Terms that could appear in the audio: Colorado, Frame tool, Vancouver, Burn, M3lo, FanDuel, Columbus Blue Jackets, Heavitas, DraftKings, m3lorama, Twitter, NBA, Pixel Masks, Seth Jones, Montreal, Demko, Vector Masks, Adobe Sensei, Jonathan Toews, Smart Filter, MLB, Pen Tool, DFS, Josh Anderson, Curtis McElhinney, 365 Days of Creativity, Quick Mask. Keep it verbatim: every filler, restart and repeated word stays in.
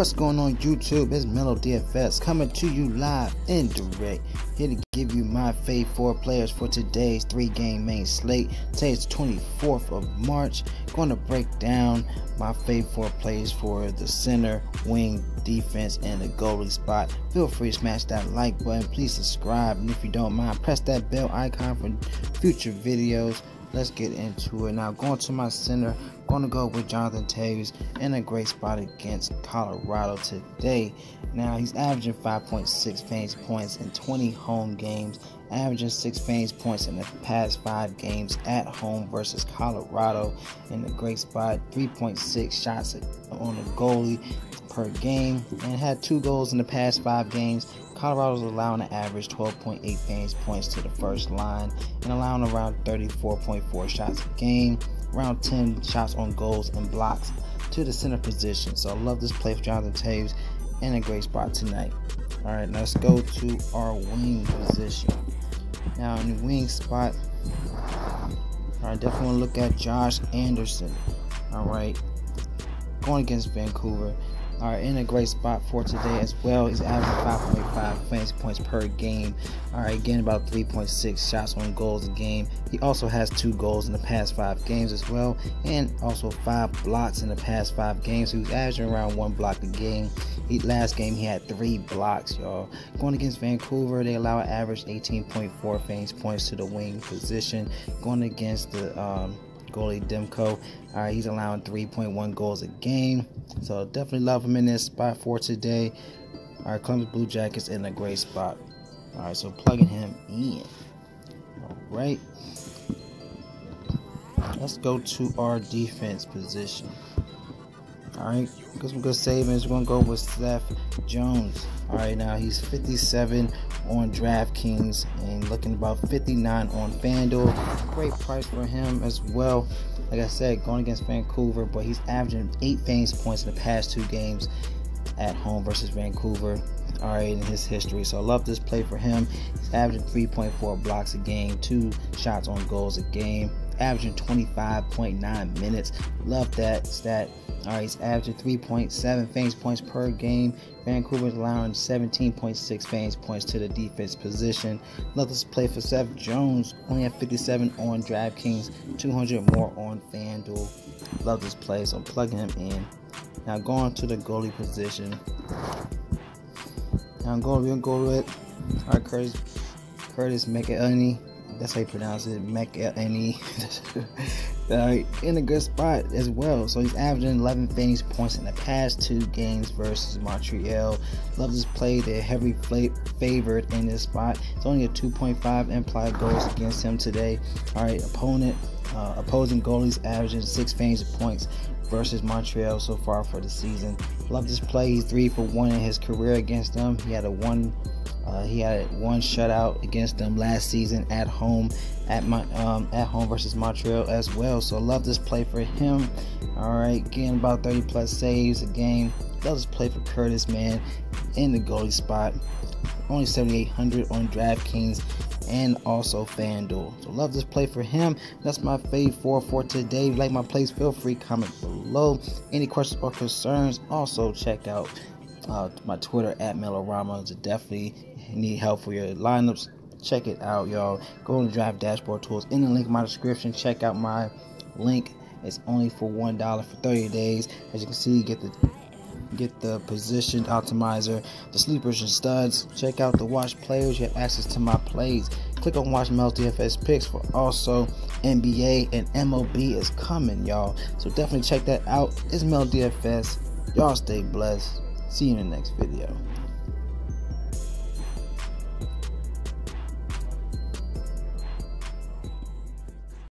What's going on YouTube? It's m three lo D F S coming to you live and direct, here to give you my fave four players for today's three game main slate. Today is twenty-fourth of March. Going to break down my fave four plays for the center, wing, defense, and the goalie spot. Feel free to smash that like button, please subscribe, and if you don't mind, press that bell icon for future videos. Let's get into it. Now going to my center, going to go with Jonathan Toews in a great spot against Colorado today. Now he's averaging five point six fantasy points in twenty home games, averaging six fantasy points in the past five games at home versus Colorado. In a great spot, three point six shots on the goalie per game, and had two goals in the past five games. Colorado's allowing an average twelve point eight fantasy points to the first line and allowing around thirty-four point four shots a game, around ten shots on goals and blocks to the center position. So I love this play for Jonathan Toews in a great spot tonight. All right, let's go to our wing position. Now in the wing spot, I definitely want to look at Josh Anderson. All right, going against Vancouver. Are in a great spot for today as well. He's averaging five point five fantasy points per game. All right, again, about three point six shots on goals a game. He also has two goals in the past five games as well, and also five blocks in the past five games. He's averaging around one block a game. He, last game he had three blocks, y'all. Going against Vancouver, they allow an average eighteen point four fantasy points to the wing position. Going against the um, goalie Demko, all right, he's allowing three point one goals a game, so definitely love him in this spot for today. All right, Columbus Blue Jackets in a great spot. All right, so plugging him in. All right, let's go to our defense position. All right, got some good savings. We're gonna go with Seth Jones. All right, now he's fifty-seven on DraftKings and looking about fifty-nine on FanDuel. Great price for him as well. Like I said, going against Vancouver, but he's averaging eight fantasy points in the past two games at home versus Vancouver. All right, in his history, so I love this play for him. He's averaging three point four blocks a game, two shots on goals a game, averaging twenty-five point nine minutes. Love that stat. All right, he's averaging three point seven fantasy points per game. Vancouver's allowing seventeen point six fantasy points to the defense position. Love this play for Seth Jones. Only at fifty-seven on DraftKings, two hundred more on FanDuel. Love this play, so I'm plugging him in. Now going to the goalie position. Now I'm going to go with all right, Curtis, Curtis McElhinney. That's how you pronounce it, McElhinney. Right, in a good spot as well. So he's averaging eleven fantasy points in the past two games versus Montreal. Love this play. They're heavily favored in this spot. It's only a two point five implied goals against him today. All right, opponent, uh, opposing goalies averaging six fantasy points versus Montreal so far for the season. Love this play. He's three for one in his career against them. He had a one. Uh, he had one shutout against them last season at home, at my um, at home versus Montreal as well. So love this play for him. All right, getting about thirty plus saves a game. Love this play for Curtis, man, in the goalie spot. Only seventy-eight hundred on DraftKings and also FanDuel. So love this play for him. That's my fave four for today. If you like my plays, feel free to comment below. Any questions or concerns? Also check out Uh, my Twitter at m three lo rama. If you definitely need help for your lineups, check it out, y'all. Go to Draft Dashboard Tools in the link in my description. Check out my link. It's only for one dollar for thirty days. As you can see, you get the get the position optimizer, the sleepers and studs. Check out the watch players. You have access to my plays. Click on watch m three lo D F S picks for also N B A and M L B is coming, y'all. So definitely check that out. It's m three lo D F S. Y'all stay blessed. See you in the next video.